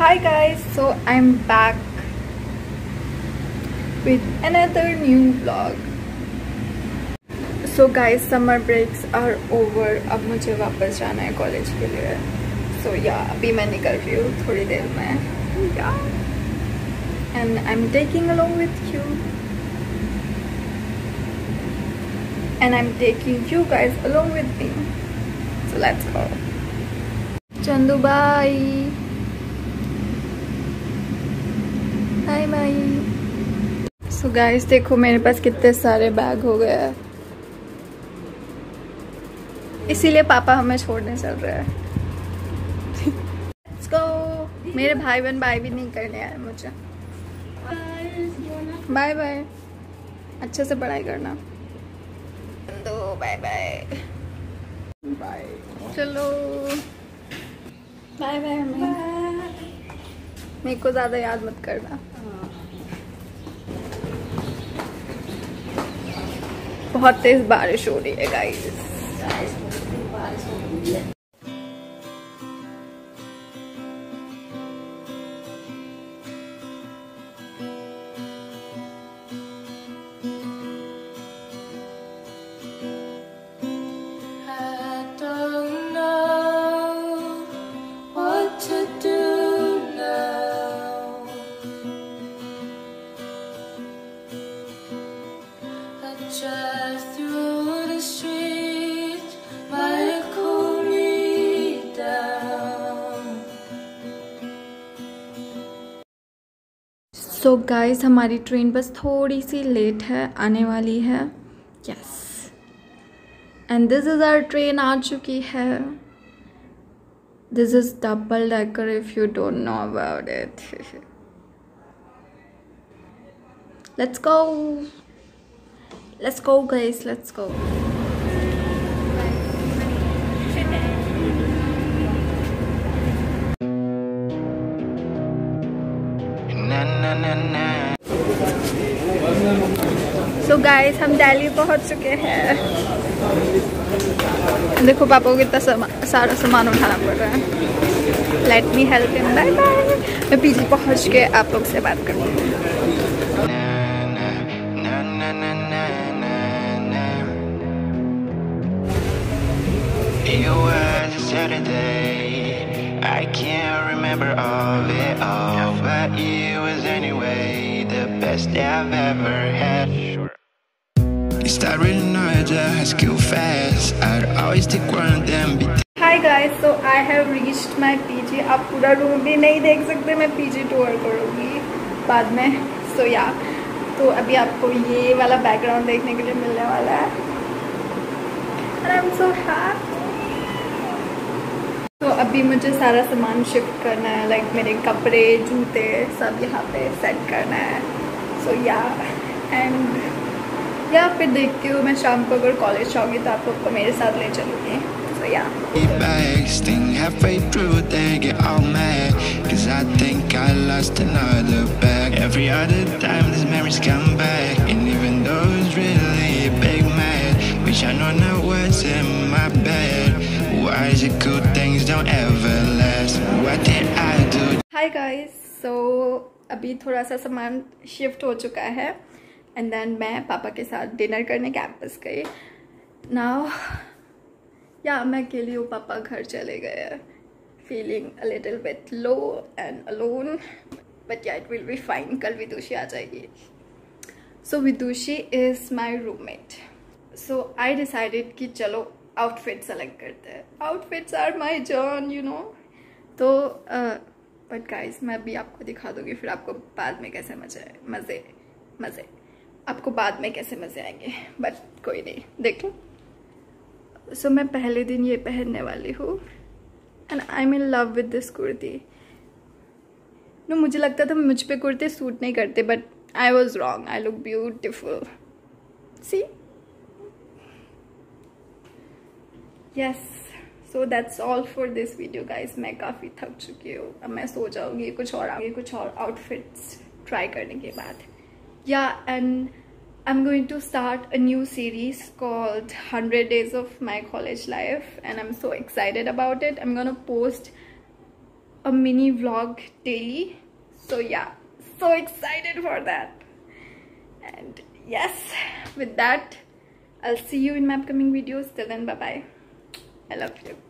Hi guys, so I'm back with another new vlog. So guys, summer breaks are over. अब मुझे वापस जाना है कॉलेज के लिए. So yeah, अभी मैं निकल रही हूँ थोड़ी देर में. Yeah, and I'm taking along with you, and I'm taking you guys along with me. So let's go. Chandu, bye. Hi bye. So guys, देखो मेरे पास कितने सारे बैग हो गए हैं. इसीलिए पापा हमें छोड़ने चल रहे हैं. Let's go. मेरे भाई बहन बाय भी नहीं करने आए मुझे. Bye bye. अच्छे से पढ़ाई करना. दो बाय बाय. बाय. चलो बाय बाय. मेरे को ज़्यादा याद मत करना. बहुत तेज बारिश हो रही है गाइस. सो गाइस, हमारी ट्रेन बस थोड़ी सी लेट है, आने वाली है. Yes, and this is our train, आ चुकी है. This is double decker if you don't know about it. Let's go, let's go guys, let's go. So guys, हम दिल्ली पहुंच चुके हैं. देखो पापा को कितना सारा सामान उठाना पड़ रहा है. Let me help him. Bye bye. मैं पीजी पहुंच के आप लोग से बात करती हूँ. It was a Saturday. I can't remember all it all, but it was anyway the best I've ever had. Hi guys, so I have reached my PG. आप पूरा रूम भी नहीं देख सकते, मैं PG टूर करूँगी बाद में. So yeah, तो अभी आपको ये वाला बैकग्राउंड देखने के लिए मिलने वाला है. And I'm so happy. तो अभी मुझे सारा सामान शिफ्ट करना है. Like मेरे कपड़े, जूते सब यहाँ पे सेट करना है. So yeah, and या फिर देखती हूँ मैं शाम को अगर कॉलेज जाऊँगी तो आप लोग को मेरे साथ ले चलूँगी. So yeah. Hi guys, so अभी थोड़ा सा सामान शिफ्ट हो चुका है. एंड देन मैं पापा के साथ डिनर करने कैंपस गई. नाउ या मैं अकेली हूँ, पापा घर चले गए. Feeling a little bit low and alone, but या इट विल बी फाइन. कल विदुषी आ जाएगी. So Vidushi is my roommate. So I decided कि चलो आउटफिट सेलेक्ट करते हैं. Outfits are my zone, you know. तो बट गाइज, मैं अभी आपको दिखा दूँगी फिर आपको बाद में कैसे मज़े आपको बाद में कैसे मज़े आएंगे, बट कोई नहीं, देख लो. सो मैं पहले दिन ये पहनने वाली हूँ. And I am in love with this kurti. No, मुझे लगता था मुझ पे कुर्ते सूट नहीं करते, but I was wrong. I look beautiful. See, yes. So that's all for this video guys. मैं काफ़ी थक चुकी हूँ. अब मैं सो जाऊँगी कुछ और आउटफिट्स ट्राई करने के बाद. Yeah, and I'm going to start a new series called 100 Days of My College Life, and I'm so excited about it. I'm gonna post a mini vlog daily. So yeah, so excited for that. And yes, with that, I'll see you in my upcoming videos. Till then, bye bye. I love you.